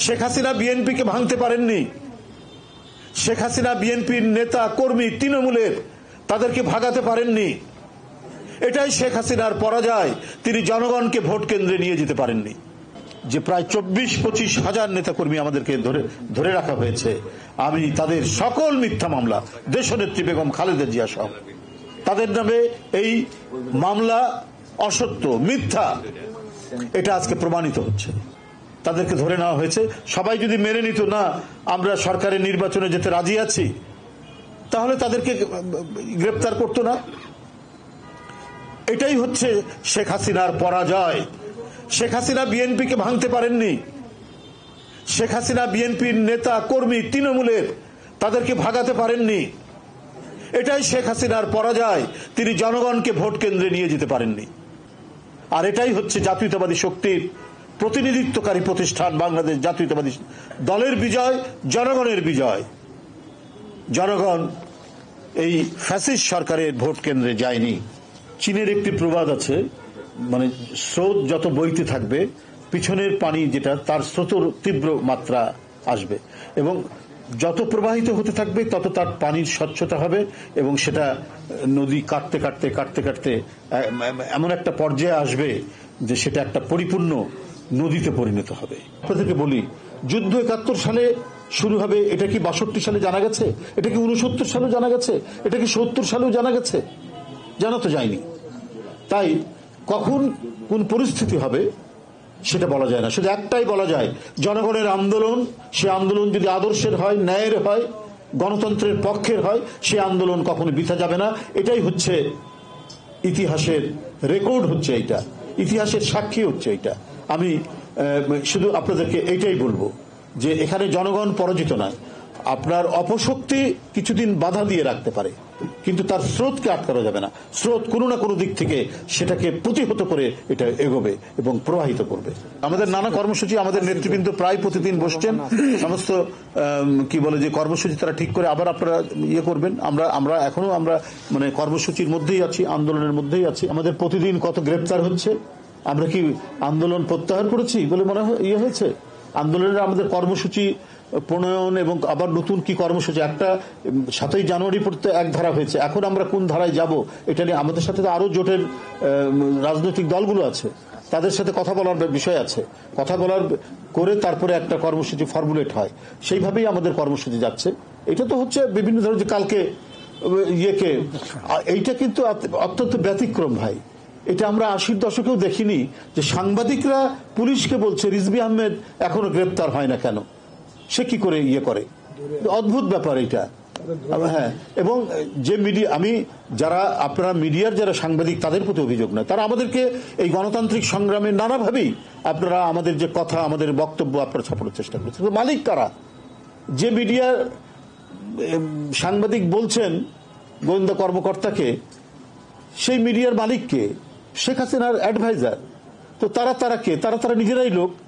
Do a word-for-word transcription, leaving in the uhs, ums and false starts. Sheikh Hasina BNP के भांगते पारेनনি शेख हासिना बीएनপির नेता कर्मी তৃণমূলের তাদেরকে ভাগাতে পারেননি এটাই শেখ হাসিনার পরাজয় তিনি জনগণকে ভোট কেন্দ্রে নিয়ে যেতে পারেননি যে প্রায় চব্বিশ পঁচিশ হাজার নেতা কর্মী আমাদেরকে ধরে ধরে রাখা হয়েছে আমি তাদের সকল মিথ্যা মামলা দেশনেত্রী বেগম খালেদা জিয়া সহ তাদের নামে এই মামলা অসত্য মিথ্যা এটা আজকে প্রমাণিত হচ্ছে তাদেরকে ধরে নেওয়া হয়েছে সবাই যদি মেনে নিত না আমরা সরকারের নির্বাচনে যেতে রাজি আছি তাহলে তাদেরকে গ্রেফতার করত না এটাই হচ্ছে শেখ হাসিনার পরাজয় শেখ হাসিনা বিএনপি কে ভাঙতে পারেননি শেখ হাসিনা বিএনপির নেতা কর্মী তৃণমূলের তাদেরকে ভাগাতে পারেননি এটাই শেখ হাসিনার পরাজয় তিনি জনগণকে ভোট কেন্দ্রে নিয়ে যেতে পারেননি আর এটাই হচ্ছে জাতীয়তাবাদী শক্তির প্রতিনিধিত্বকারী প্রতিষ্ঠান বাংলাদেশ জাতীয়তাবাদী দলের বিজয় জনগণের বিজয় জনগণ এই ফ্যাসিস্ট সরকারের ভোট কেন্দ্রে যায়নি চীনের একটি প্রবাদ আছে মানে স্রোত যত বইতে থাকবে পিছনের পানি যেটা তার স্রোতের তীব্র মাত্রা আসবে এবং যত প্রবাহিত হতে থাকবে তত তার পানির স্বচ্ছতা হবে এবং সেটা নদী কাটতে কাটতে কাটতে কাটতে এমন একটা পর্যায়ে আসবে যে সেটা একটা পরিপূর্ণ নদীতে পরিণত হবে আপনাদেরকে বলি যুদ্ধ একাত্তর সালে শুরু হবে এটা কি বাষট্টি সালে জানা গেছে এটা কি উনসত্তর সালে জানা গেছে এটা কি সত্তর সালেও জানা গেছে জানা তো যায়নি তাই কখন কোন পরিস্থিতি হবে সেটা বলা যায় না শুধু একটাই বলা যায় জনগণের আন্দোলন সে আন্দোলন যদি আদর্শের হয় ন্যায়ের হয় গণতন্ত্রের পক্ষের হয় সে আন্দোলন কখনো বৃথা যাবে না এটাই হচ্ছে ইতিহাসের রেকর্ড হচ্ছে এটা ইতিহাসের সাক্ষী হচ্ছে এটা আমি শুধু আপনাদেরকে এটাই বলবো যে এখানে জনগণ পরাজিত নয় আপনার অপশক্তি কিছুদিন বাধা দিয়ে রাখতে পারে কিন্তু তার স্রোতকে আটকানো যাবে না স্রোত কোনো না কোনো দিক থেকে সেটাকে প্রতিহত করে এটা এগোবে এবং প্রবাহিত করবে আমাদের নানা কর্মসূচি আমাদের নেতৃবৃন্দ প্রায় প্রতিদিন বসছেন সমস্ত কি বলে যে কর্মসূচি তারা ঠিক করে আবার আপনারা ইয়ে করবেন আমরা আমরা এখনো আমরা মানে কর্মসূচির মধ্যেই আছি আন্দোলনের মধ্যেই আছি আমাদের প্রতিদিন কত গ্রেফতার হচ্ছে আমরা কি আন্দোলন প্রত্যাহার করেছি বলে মনে হয় ইয়ে হয়েছে আন্দোলনের আমাদের কর্মসূচি প্রণয়ন এবং আবার নতুন কি কর্মসূচি একটা সাতই জানুয়ারি পর্যন্ত এক ধারা হয়েছে এখন আমরা কোন ধারায় যাব এটা নিয়ে আমাদের সাথে তো আরো জোটের রাজনৈতিক দলগুলো আছে তাদের সাথে কথা বলার বিষয় আছে কথা বলার করে তারপরে একটা কর্মসূচি ফর্মুলেট হয় সেইভাবেই আমাদের কর্মসূচি যাচ্ছে এটা তো হচ্ছে বিভিন্ন ধরনের কালকে ইয়েকে এইটা কিন্তু অত্যন্ত ব্যতিক্রম ভাই এটা আমরা আশির দশকেও দেখিনি যে সাংবাদিকরা পুলিশকে বলছে রিজভী আহমেদ এখনো গ্রেপ্তার হয় না কেন সে কি করে ইয়ে করে অদ্ভুত ব্যাপার এটা হ্যাঁ এবং যে মিডিয়া আমি যারা আপনারা মিডিয়ার যারা সাংবাদিক তাদের প্রতি অভিযোগ নয় তারা আমাদেরকে এই গণতান্ত্রিক সংগ্রামে নানাভাবেই আপনারা আমাদের যে কথা আমাদের বক্তব্য আপনারা ছাপানোর চেষ্টা করছেন মালিক কারা যে মিডিয়া সাংবাদিক বলছেন গোয়েন্দা কর্মকর্তাকে সেই মিডিয়ার মালিককে শেখ হাসিনার অ্যাডভাইজার তো তারা তারা কে তারা তারা নিজেরাই লোক